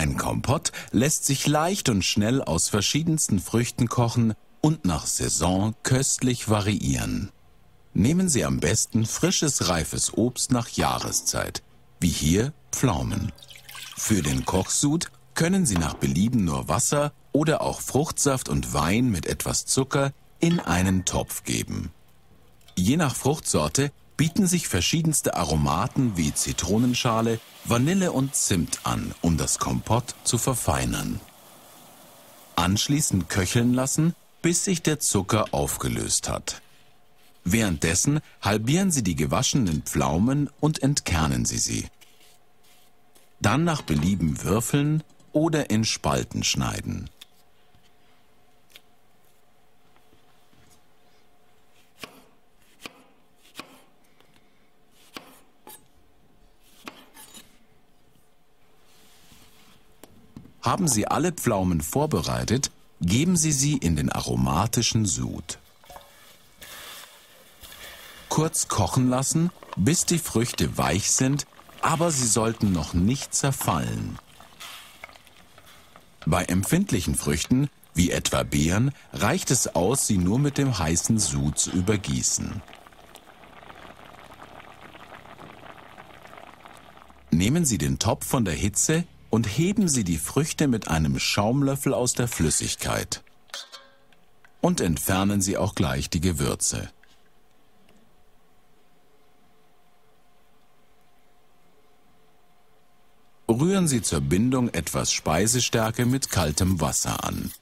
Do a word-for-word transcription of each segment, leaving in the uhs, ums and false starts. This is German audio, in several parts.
Ein Kompott lässt sich leicht und schnell aus verschiedensten Früchten kochen und nach Saison köstlich variieren. Nehmen Sie am besten frisches, reifes Obst nach Jahreszeit, wie hier Pflaumen. Für den Kochsud können Sie nach Belieben nur Wasser oder auch Fruchtsaft und Wein mit etwas Zucker in einen Topf geben. Je nach Fruchtsorte bieten sich verschiedenste Aromaten wie Zitronenschale, Vanille und Zimt an, um das Kompott zu verfeinern. Anschließend köcheln lassen, bis sich der Zucker aufgelöst hat. Währenddessen halbieren Sie die gewaschenen Pflaumen und entkernen Sie sie. Dann nach Belieben würfeln oder in Spalten schneiden. Haben Sie alle Pflaumen vorbereitet, geben Sie sie in den aromatischen Sud. Kurz kochen lassen, bis die Früchte weich sind, aber sie sollten noch nicht zerfallen. Bei empfindlichen Früchten, wie etwa Beeren, reicht es aus, sie nur mit dem heißen Sud zu übergießen. Nehmen Sie den Topf von der Hitze und heben Sie die Früchte mit einem Schaumlöffel aus der Flüssigkeit. Und entfernen Sie auch gleich die Gewürze. Rühren Sie zur Bindung etwas Speisestärke mit kaltem Wasser an.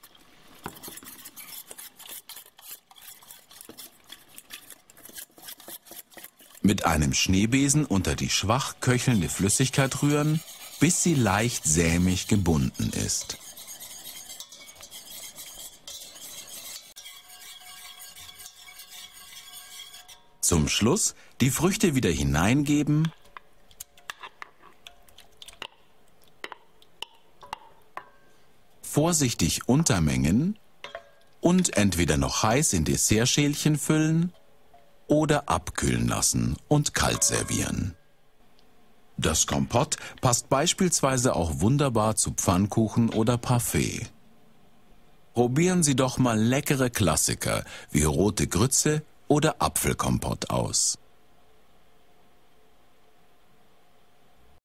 Mit einem Schneebesen unter die schwach köchelnde Flüssigkeit rühren, bis sie leicht sämig gebunden ist. Zum Schluss die Früchte wieder hineingeben . Vorsichtig untermengen und entweder noch heiß in Dessertschälchen füllen oder abkühlen lassen und kalt servieren. Das Kompott passt beispielsweise auch wunderbar zu Pfannkuchen oder Parfait. Probieren Sie doch mal leckere Klassiker wie rote Grütze oder Apfelkompott aus.